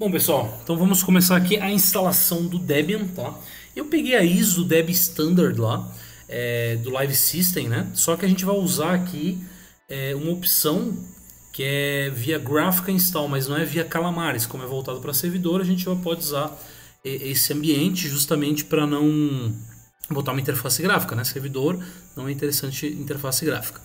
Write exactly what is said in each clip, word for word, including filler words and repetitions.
Bom, pessoal, então vamos começar aqui a instalação do Debian, tá? Eu peguei a I S O do Debian Standard lá, é, do Live System, né? Só que a gente vai usar aqui é, uma opção que é via Graphical Install, mas não é via Calamares. Como é voltado para servidor, a gente já pode usar esse ambiente justamente para não botar uma interface gráfica, né? Servidor não é interessante interface gráfica.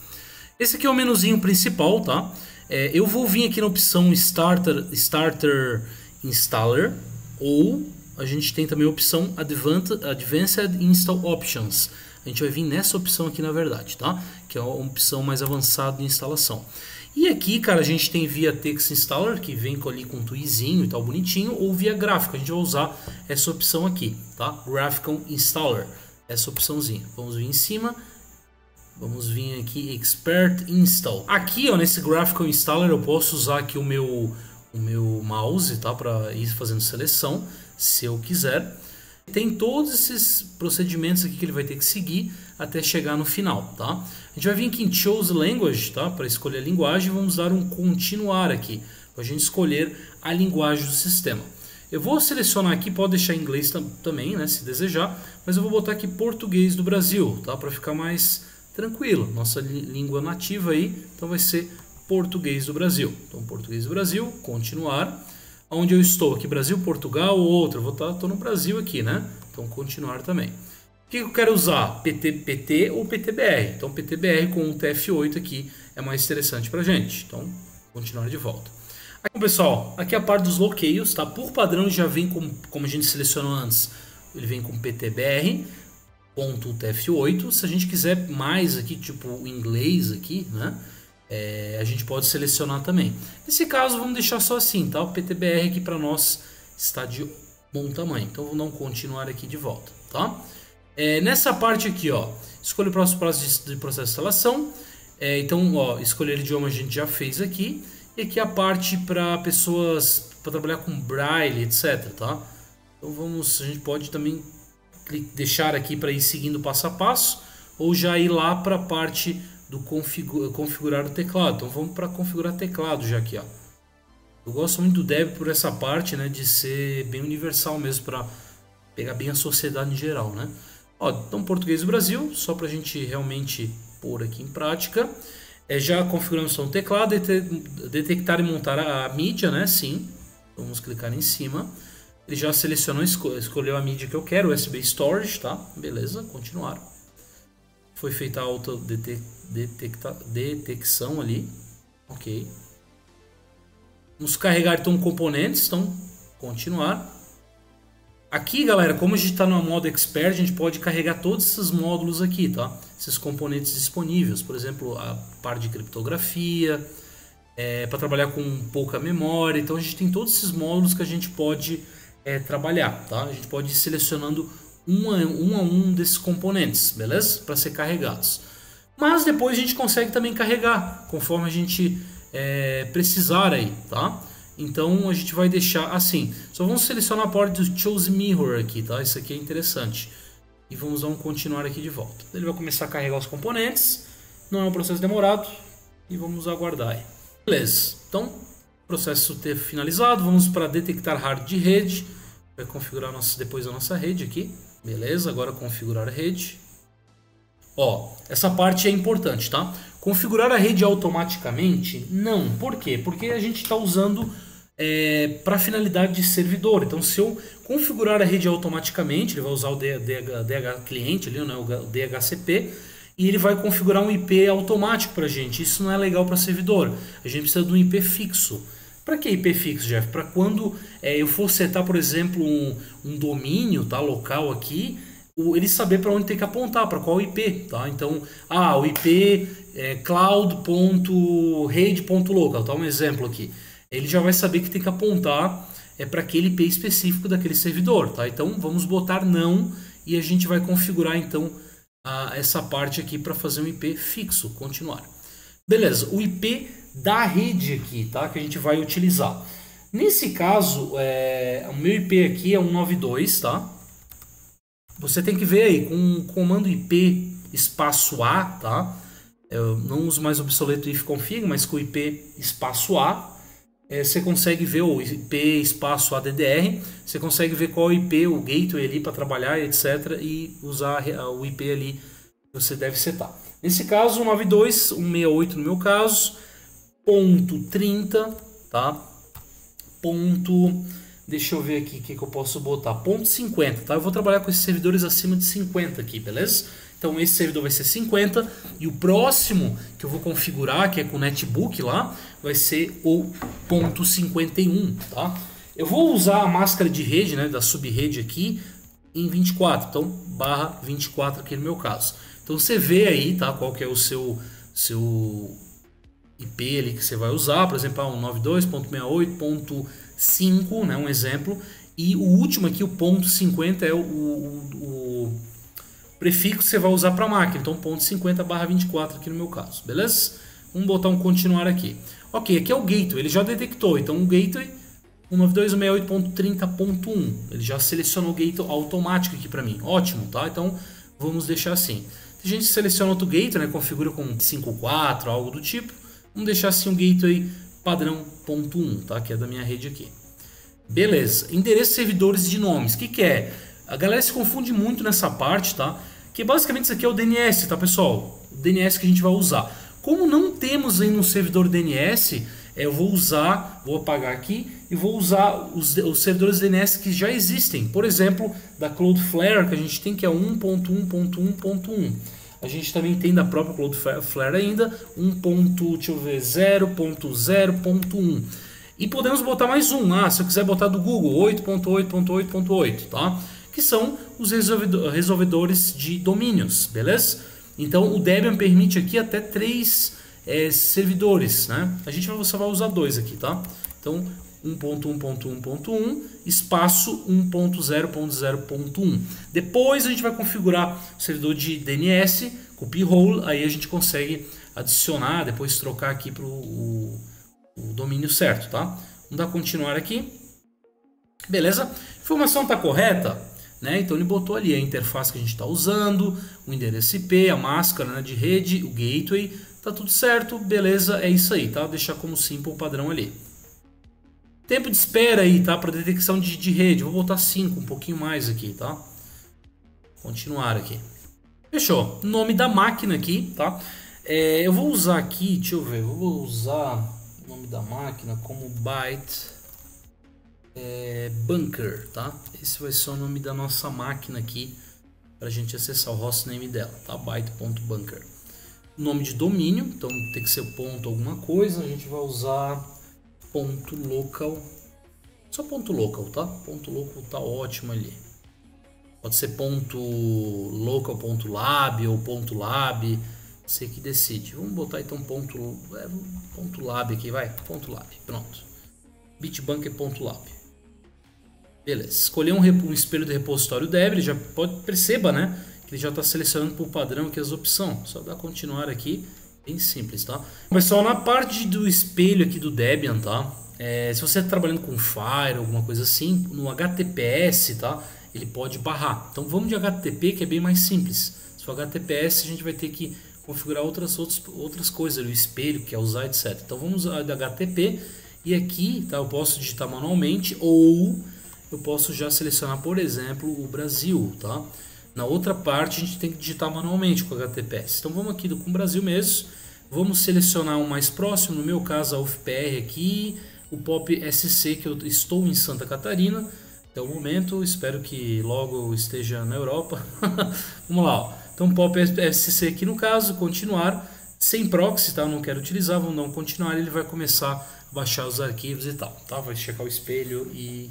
Esse aqui é o menuzinho principal, tá? É, eu vou vir aqui na opção Starter, Starter Installer, ou a gente tem também a opção Advanced Install Options. A gente vai vir nessa opção aqui, na verdade, tá? Que é a opção mais avançada de instalação. E aqui, cara, a gente tem via Text Installer, que vem ali com um tuizinho e tal, bonitinho, ou via gráfico. A gente vai usar essa opção aqui, tá? Graphical Installer, essa opçãozinha. Vamos vir em cima. Vamos vir aqui, Expert Install. Aqui, ó, nesse Graphical Installer, eu posso usar aqui o meu, o meu mouse, tá? Para ir fazendo seleção, se eu quiser. Tem todos esses procedimentos aqui que ele vai ter que seguir até chegar no final, tá? A gente vai vir aqui em Choose Language, tá? Para escolher a linguagem, vamos dar um continuar aqui, para a gente escolher a linguagem do sistema. Eu vou selecionar aqui, pode deixar em inglês tam também, né? Se desejar, mas eu vou botar aqui português do Brasil, tá? Para ficar mais tranquilo, nossa língua nativa aí, então vai ser português do Brasil. Então, português do Brasil, continuar. Onde eu estou aqui, Brasil, Portugal ou outro, eu vou estar, tô no Brasil aqui, né? Então continuar também. O que eu quero usar? P T P T ou P T B R? Então P T B R com o T F oito aqui é mais interessante pra gente. Então continuar de volta. Aqui, pessoal, aqui é a parte dos bloqueios, tá? Por padrão já vem com, como a gente selecionou antes, ele vem com P T B R, ponto T F oito. Se a gente quiser mais aqui, tipo o inglês aqui, né? É, a gente pode selecionar também. Nesse caso vamos deixar só assim, tá? O P T B R aqui para nós está de bom tamanho. Então vou dar um continuar aqui de volta, tá? É, nessa parte aqui, ó, escolha o próximo prazo de processo de instalação. É, então, ó, escolher idioma a gente já fez aqui. E aqui a parte para pessoas, para trabalhar com braille, etcétera, tá? Então vamos, a gente pode também deixar aqui para ir seguindo passo a passo ou já ir lá para a parte do configura, configurar o teclado. Então vamos para configurar teclado já aqui, ó. Eu gosto muito do Debian por essa parte, né, de ser bem universal mesmo, para pegar bem a sociedade em geral, né? Ó, então português do Brasil, só para a gente realmente pôr aqui em prática. É, já configuramos o teclado, detectar e montar a, a mídia, né? Sim, vamos clicar em cima. Ele já selecionou, escol escolheu a mídia que eu quero, U S B Storage, tá? Beleza, continuar. Foi feita a autodetecção ali, ok. Vamos carregar então componentes, então continuar. Aqui, galera, como a gente está no modo expert, a gente pode carregar todos esses módulos aqui, tá? Esses componentes disponíveis, por exemplo, a parte de criptografia, é, para trabalhar com pouca memória. Então a gente tem todos esses módulos que a gente pode é, trabalhar, tá? A gente pode ir selecionando um a um, a um desses componentes, beleza? Para ser carregados. Mas depois a gente consegue também carregar conforme a gente é, precisar aí, tá? Então a gente vai deixar assim. Só vamos selecionar a parte do Choose Mirror aqui, tá? Isso aqui é interessante. E vamos dar um continuar aqui de volta. Ele vai começar a carregar os componentes. Não é um processo demorado. E vamos aguardar aí. Beleza. Então, processo ter finalizado. Vamos para detectar hard de rede. Vai configurar nossa, depois a nossa rede aqui. Beleza, agora configurar a rede. Ó, essa parte é importante, tá? Configurar a rede automaticamente? Não. Por quê? Porque a gente está usando é, para finalidade de servidor. Então, se eu configurar a rede automaticamente, ele vai usar o D H cliente ali, né? O D H C P, e ele vai configurar um I P automático para a gente. Isso não é legal para servidor. A gente precisa de um I P fixo. Para que I P fixo, Jeff? Para quando é, eu for setar, por exemplo, um, um domínio, tá, local aqui, o, ele saber para onde tem que apontar, para qual I P, tá? Então, ah, o I P é, cloud ponto rede ponto local, tá? Um exemplo aqui. Ele já vai saber que tem que apontar é, para aquele I P específico daquele servidor, tá? Então, vamos botar não e a gente vai configurar, então, a, essa parte aqui para fazer um I P fixo. Continuar. Beleza, o I P da rede aqui, tá? Que a gente vai utilizar. Nesse caso, é, o meu I P aqui é cento e noventa e dois, tá? Você tem que ver aí, com o comando I P espaço A, tá? Eu não uso mais o obsoleto ifconfig, mas com o I P espaço A, é, você consegue ver o I P espaço A D D R, você consegue ver qual I P, o gateway ali para trabalhar, etcétera. E usar o I P ali que você deve setar. Nesse caso, noventa e dois ponto cento e sessenta e oito no meu caso, ponto trinta, tá? Ponto, deixa eu ver aqui o que, que eu posso botar, ponto cinquenta, tá? Eu vou trabalhar com esses servidores acima de cinquenta aqui, beleza? Então esse servidor vai ser cinquenta e o próximo que eu vou configurar, que é com o netbook lá, vai ser o ponto cinquenta e um, tá? Eu vou usar a máscara de rede, né, da subrede aqui em vinte e quatro, então barra vinte e quatro aqui no meu caso. Então você vê aí, tá, qual que é o seu, seu I P ali que você vai usar, por exemplo, cento e noventa e dois ponto sessenta e oito ponto cinco, né, um exemplo, e o último aqui, o ponto cinquenta, é o, o, o prefixo que você vai usar para a máquina, então ponto cinquenta barra vinte e quatro aqui no meu caso, beleza? Vamos botar um continuar aqui. Ok, aqui é o gateway, ele já detectou, então o gateway cento e noventa e dois ponto sessenta e oito ponto trinta ponto um, ele já selecionou o gateway automático aqui para mim, ótimo, tá? Então vamos deixar assim. Tem gente que seleciona outro gateway, né, configura com cinquenta e quatro, algo do tipo. Vamos deixar assim um gateway padrão ponto um, tá? Que é da minha rede aqui. Beleza. Endereço, servidores de nomes. O que, que é? A galera se confunde muito nessa parte, tá? Que basicamente isso aqui é o D N S, tá, pessoal? O D N S que a gente vai usar. Como não temos ainda um servidor D N S, eu vou usar, vou apagar aqui e vou usar os, os servidores D N S que já existem. Por exemplo, da Cloudflare que a gente tem, que é um ponto um ponto um ponto um. A gente também tem da própria Cloudflare ainda um ponto zero ponto zero ponto um. E podemos botar mais um. Ah, se eu quiser botar do Google, oito ponto oito ponto oito ponto oito, tá? Que são os resolvedores de domínios, beleza? Então o Debian permite aqui até três é, servidores, né? A gente só vai usar dois aqui, tá? Então um ponto um ponto um ponto um, espaço um ponto zero ponto zero ponto um. Depois a gente vai configurar o servidor de D N S com o Pi-hole, aí a gente consegue adicionar, depois trocar aqui para o domínio certo, tá? Vamos dar continuar aqui. Beleza? A informação está correta, né? Então ele botou ali a interface que a gente está usando, o endereço I P, a máscara, né, de rede, o gateway, tá tudo certo, beleza? É isso aí, tá? Vou deixar como simple padrão ali. Tempo de espera aí, tá? Para detecção de, de rede. Vou botar cinco, um pouquinho mais aqui, tá? Continuar aqui. Fechou. Nome da máquina aqui, tá? É, eu vou usar aqui, deixa eu ver. Eu vou usar o nome da máquina como byte é, bunker, tá? Esse vai ser o nome da nossa máquina aqui para a gente acessar o hostname dela, tá? byte ponto bunker. Nome de domínio, então tem que ser ponto alguma coisa. A gente vai usar... ponto local, só ponto local, tá? Ponto local tá ótimo ali. Pode ser ponto local, ponto lab ou ponto lab, você que decide. Vamos botar então ponto, é, ponto lab aqui, vai, ponto lab, pronto. bitbunker ponto lab. Beleza, escolher um, um espelho do repositório Debian, já pode, perceba, né, que ele já está selecionando por padrão aqui as opções, só dá continuar aqui. Bem simples, tá? Pessoal, na parte do espelho aqui do Debian, tá? É, se você está trabalhando com Fire, alguma coisa assim, no H T T P S, tá? Ele pode barrar. Então vamos de H T T P, que é bem mais simples. Se for H T T P S, a gente vai ter que configurar outras, outras, outras coisas, o espelho, que é usar, etcétera. Então vamos usar da H T T P e aqui, tá? Eu posso digitar manualmente ou eu posso já selecionar, por exemplo, o Brasil, tá? Na outra parte a gente tem que digitar manualmente com H T T P S. Então vamos aqui com o Brasil mesmo. Vamos selecionar o mais próximo, no meu caso a U F P R aqui, o PopSC, que eu estou em Santa Catarina até o momento, espero que logo eu esteja na Europa. Vamos lá, ó. Então PopSC aqui no caso, continuar, sem proxy, tá? Eu não quero utilizar, vamos dar um continuar, ele vai começar a baixar os arquivos e tal, tá? Vai checar o espelho e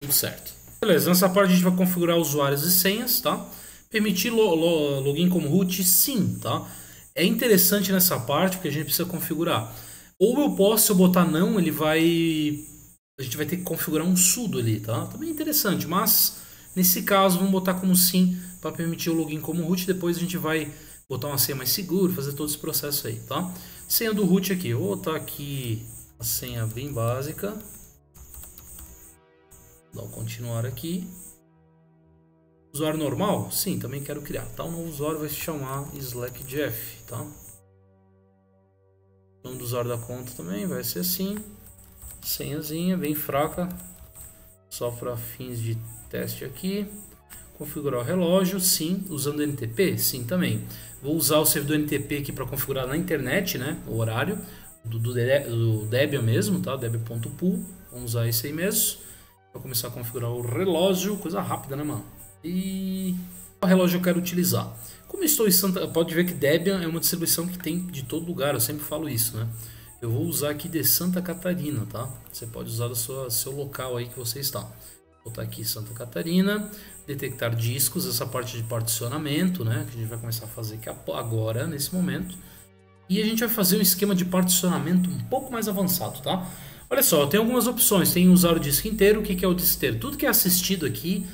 tudo certo. Beleza, nessa parte a gente vai configurar usuários e senhas, tá? Permitir lo, lo, login como root, sim, tá? É interessante nessa parte porque a gente precisa configurar. Ou eu posso, se eu botar não, ele vai... A gente vai ter que configurar um sudo ali, tá? Também é interessante, mas nesse caso vamos botar como sim para permitir o login como root. Depois a gente vai botar uma senha mais segura, fazer todo esse processo aí, tá? Senha do root aqui, eu vou botar aqui a senha bem básica. Dá o continuar aqui. Usuário normal? Sim, também quero criar. Tá, o novo usuário vai se chamar Slack Jeff, tá? O nome do usuário da conta também vai ser assim. senhazinha bem fraca, só para fins de teste aqui. Configurar o relógio, sim, usando N T P, sim também. Vou usar o servidor N T P aqui para configurar na internet, né, o horário do, do, do Debian mesmo, tá? Debian ponto pool, vamos usar esse aí mesmo. Vou começar a configurar o relógio, coisa rápida, né, mano? E qual relógio eu quero utilizar? Como eu estou em Santa... Pode ver que Debian é uma distribuição que tem de todo lugar, eu sempre falo isso, né? Eu vou usar aqui de Santa Catarina, tá? Você pode usar do seu, seu local aí que você está. Vou botar aqui Santa Catarina, detectar discos, essa parte de particionamento, né? Que a gente vai começar a fazer aqui agora, nesse momento. E a gente vai fazer um esquema de particionamento um pouco mais avançado, tá? Olha só, tem algumas opções, tem usar o disco inteiro. O que é o disco inteiro? Tudo que é assistido aqui,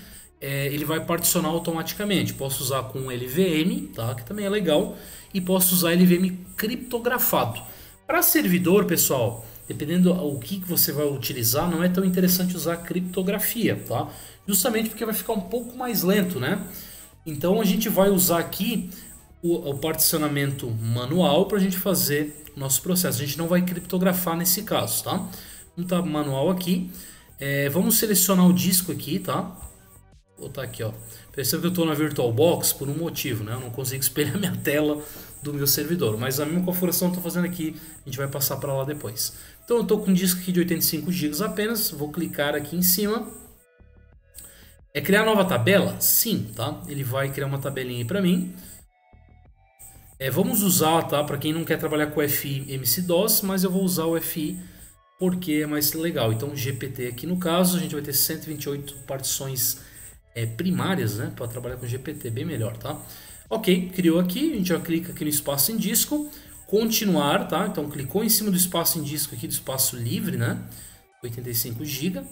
é, ele vai particionar automaticamente. Posso usar com L V M, tá? Que também é legal. E posso usar L V M criptografado. Para servidor, pessoal, dependendo do que você vai utilizar, não é tão interessante usar criptografia, tá? Justamente porque vai ficar um pouco mais lento, né? Então a gente vai usar aqui o, o particionamento manual para a gente fazer o nosso processo. A gente não vai criptografar nesse caso, tá? Vamos tá manual aqui. É, vamos selecionar o disco aqui, tá? Vou botar aqui, ó. Perceba que eu estou na VirtualBox por um motivo, né? Eu não consigo espelhar minha tela do meu servidor, mas a mesma configuração que eu estou fazendo aqui, a gente vai passar para lá depois. Então eu estou com um disco aqui de oitenta e cinco gigas apenas, vou clicar aqui em cima. É criar nova tabela? Sim, tá? Ele vai criar uma tabelinha aí para mim. É, vamos usar, tá? Para quem não quer trabalhar com F I M C D O S, mas eu vou usar o F I porque é mais legal. Então G P T aqui no caso, a gente vai ter cento e vinte e oito partições é, primárias, né? Para trabalhar com G P T, bem melhor, tá? Ok, criou aqui, a gente já clica aqui no espaço em disco, continuar, tá? Então clicou em cima do espaço em disco aqui, do espaço livre, né? oitenta e cinco gigas.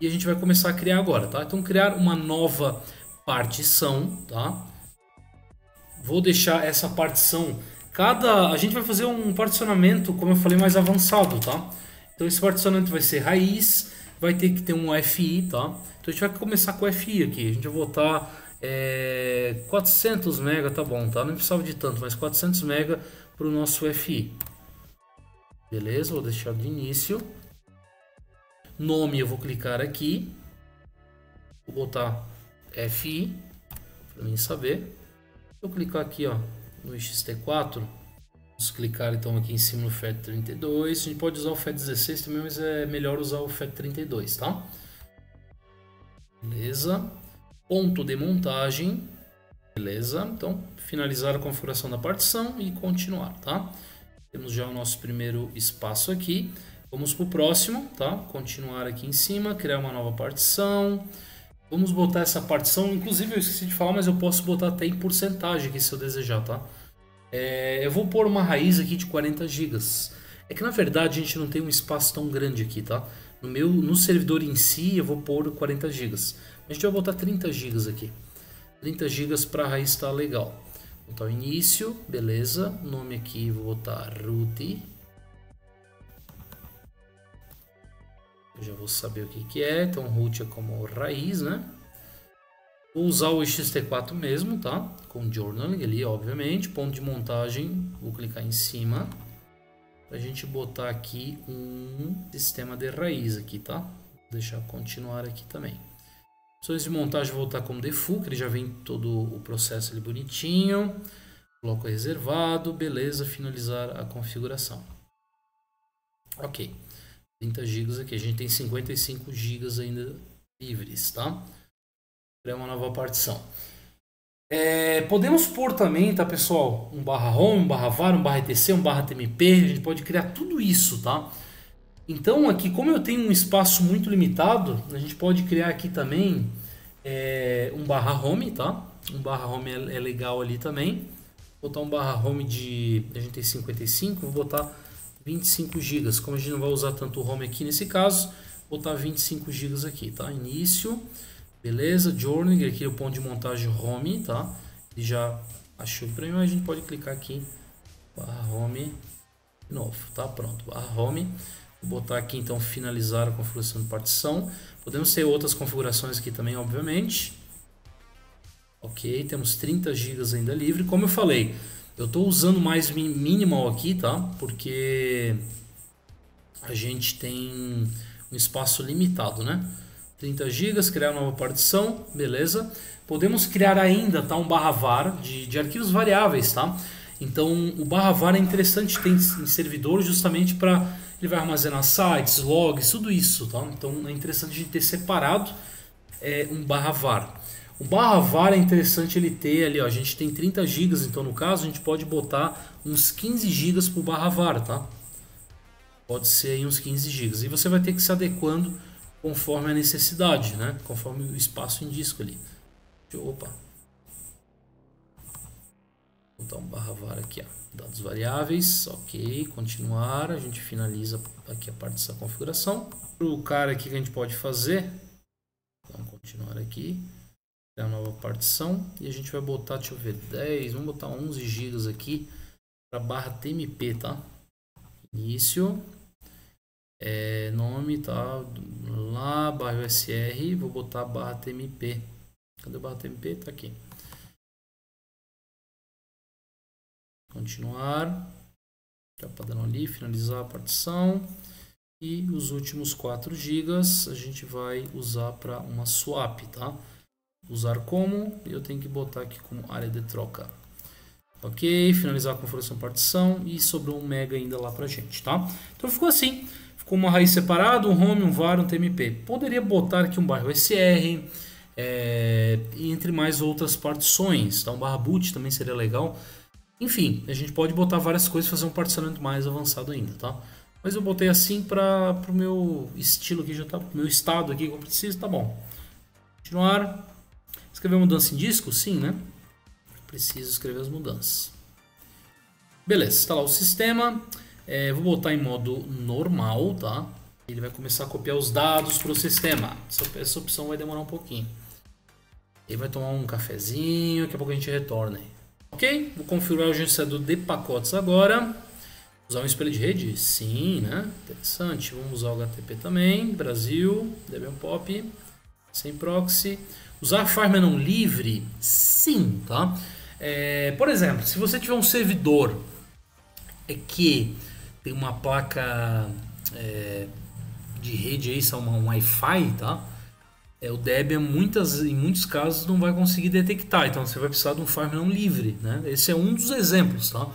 E a gente vai começar a criar agora, tá? Então criar uma nova partição, tá? Vou deixar essa partição, cada... A gente vai fazer um particionamento, como eu falei, mais avançado, tá? Então esse particionamento vai ser raiz, vai ter que ter um F I, tá? Então a gente vai começar com o F I aqui, a gente vai botar... É, quatrocentos mega, tá bom, tá? Não precisava de tanto, mas quatrocentos mega para o nosso F I. Beleza, vou deixar de início. Nome, eu vou clicar aqui. Vou botar F I para mim saber. Vou clicar aqui, ó, no X T quatro. Vamos clicar então aqui em cima no FAT trinta e dois. A gente pode usar o FAT dezesseis também, mas é melhor usar o FAT trinta e dois, tá? Beleza. Ponto de montagem, beleza, então finalizar a configuração da partição e continuar, tá? Temos já o nosso primeiro espaço aqui, vamos para o próximo, tá? Continuar aqui em cima, criar uma nova partição, vamos botar essa partição, inclusive eu esqueci de falar, mas eu posso botar até em porcentagem aqui se eu desejar, tá? É, eu vou pôr uma raiz aqui de quarenta gigas, é que na verdade a gente não tem um espaço tão grande aqui, tá? No meu, no servidor em si eu vou pôr quarenta gigas. A gente vai botar trinta gigas aqui. trinta gigas para a raiz tá legal. Vou botar o início, beleza. Nome aqui, vou botar root. Eu já vou saber o que que é. Então root é como raiz, né? Vou usar o X T quatro mesmo, tá? Com journaling ali, obviamente. Ponto de montagem, vou clicar em cima. Pra gente botar aqui um sistema de raiz aqui, tá? Vou deixar continuar aqui também. Opções de montagem, vou botar como default, que ele já vem todo o processo ali bonitinho. Bloco reservado, beleza, finalizar a configuração. Ok, trinta gigas aqui, a gente tem cinquenta e cinco gigas ainda livres, tá? Criar uma nova partição. É, podemos pôr também, tá, pessoal, um barra home, um barra var, um barra etc, um barra tmp, a gente pode criar tudo isso, tá? Então aqui, como eu tenho um espaço muito limitado, a gente pode criar aqui também é, um barra home, tá? Um barra home é, é legal ali também. Vou botar um barra home de... a gente tem cinquenta e cinco, vou botar vinte e cinco gigas. Como a gente não vai usar tanto home aqui nesse caso, vou botar vinte e cinco gigas aqui, tá? Início, beleza, journaling, aqui é o ponto de montagem home, tá? Ele já achou para mim, mas a gente pode clicar aqui, barra home, de novo, tá? Pronto, barra home. Vou botar aqui então finalizar a configuração de partição. Podemos ter outras configurações aqui também, obviamente. Ok, temos trinta gigas ainda livre. Como eu falei, eu estou usando mais minimal aqui, tá? Porque a gente tem um espaço limitado, né? trinta gigas, criar uma nova partição, beleza. Podemos criar ainda, tá, um barra var de, de arquivos variáveis, tá? Então o barra var é interessante, tem em servidor justamente para ele vai armazenar sites, logs, tudo isso, tá? Então é interessante a gente ter separado é, um barra var. O barra var é interessante ele ter ali, ó, a gente tem trinta gigas, então no caso a gente pode botar uns quinze gigas para o barra var, tá? Pode ser aí uns quinze gigas. E você vai ter que se adequando conforme a necessidade, né? Conforme o espaço em disco ali. Deixa eu, opa. Vou botar um barra var aqui, ó. Dados variáveis, ok, continuar. A gente finaliza aqui a parte dessa configuração. Para o cara aqui que a gente pode fazer, vamos continuar aqui. Criar uma nova partição e a gente vai botar, deixa eu ver, dez, vamos botar onze gigas aqui para barra T M P, tá? Início. É, nome, tá, lá, barra U S R, vou botar barra T M P, cadê barra T M P? Tá aqui, continuar, já padrão ali, finalizar a partição, e os últimos quatro gigas a gente vai usar para uma swap, tá, usar como, eu tenho que botar aqui como área de troca. Ok, finalizar a configuração partição e sobrou um mega ainda lá pra gente, tá? Então ficou assim, ficou uma raiz separada, um home, um var, um T M P. Poderia botar aqui um barra U S R, é, entre mais outras partições, tá? Um barra boot também seria legal. Enfim, a gente pode botar várias coisas, fazer um particionamento mais avançado ainda, tá? Mas eu botei assim para pro meu estilo aqui, já tá, pro meu estado aqui que eu preciso, tá bom. Continuar, escrever mudança em disco, sim, né? Preciso escrever as mudanças. Beleza, instalar o sistema. É, vou botar em modo normal, tá? Ele vai começar a copiar os dados para o sistema. Essa, essa opção vai demorar um pouquinho. Ele vai tomar um cafezinho, daqui a pouco a gente retorna. Ok? Vou configurar o gerenciador de pacotes agora. Usar um espelho de rede? Sim, né? Interessante. Vamos usar o H T T P também. Brasil, Debian Pop, sem proxy. Usar firmware não livre? Sim, tá? É, por exemplo, se você tiver um servidor é que tem uma placa é, de rede aí, são um Wi-Fi, tá? É, o Debian muitas, em muitos casos não vai conseguir detectar, então você vai precisar de um firmware não livre, né? Esse é um dos exemplos, tá?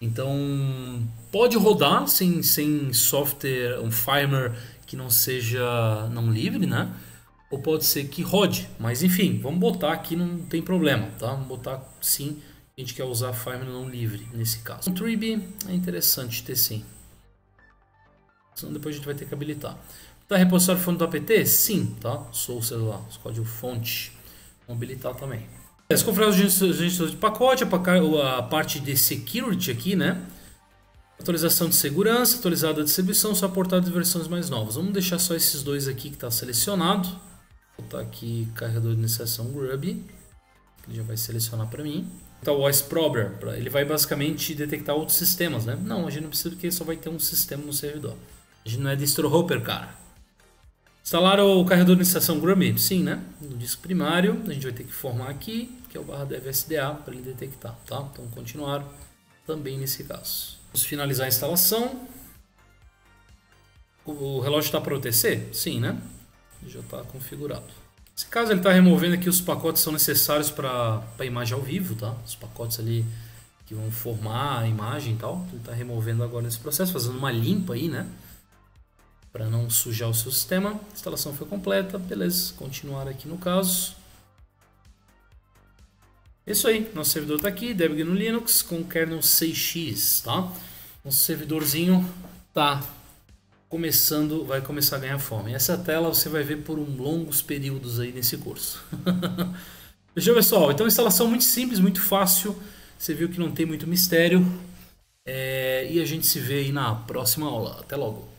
Então pode rodar sem, sem software, um firmware que não seja não livre, né? Ou pode ser que rode, mas enfim, vamos botar aqui, não tem problema, tá? Vamos botar sim, a gente quer usar firmware não livre nesse caso. Contrib é interessante ter sim, senão depois a gente vai ter que habilitar. Tá, repositório fonte do apt? Sim, tá? Sou, sei lá, os código fonte, vamos habilitar também. É, se configurar os gestores de pacote, a parte de security aqui, né? Atualização de segurança, atualizada a distribuição, só portada de versões mais novas. Vamos deixar só esses dois aqui que está selecionado. Vou botar aqui carregador de iniciação grub, ele já vai selecionar para mim. Então, o O S Prober, ele vai basicamente detectar outros sistemas, né? Não, a gente não precisa porque só vai ter um sistema no servidor. A gente não é distro hopper, cara. Instalar o carregador de iniciação grub? Sim, né? No disco primário, a gente vai ter que formar aqui, que é o barra dev S D A para ele detectar, tá? Então, continuar também nesse caso. Vamos finalizar a instalação. O relógio está para O T C? Sim, né? Já está configurado. Nesse caso ele está removendo aqui os pacotes que são necessários para a imagem ao vivo, tá? Os pacotes ali que vão formar a imagem e tal. Ele está removendo agora nesse processo, fazendo uma limpa aí, né? Para não sujar o seu sistema. A instalação foi completa, beleza. Continuar aqui no caso. Isso aí, nosso servidor está aqui, Debian no Linux com kernel seis x, tá? Nosso servidorzinho tá começando, vai começar a ganhar fome. Essa tela você vai ver por um longos períodos aí nesse curso. Veja, pessoal, então instalação muito simples, muito fácil. Você viu que não tem muito mistério. É, e a gente se vê aí na próxima aula. Até logo.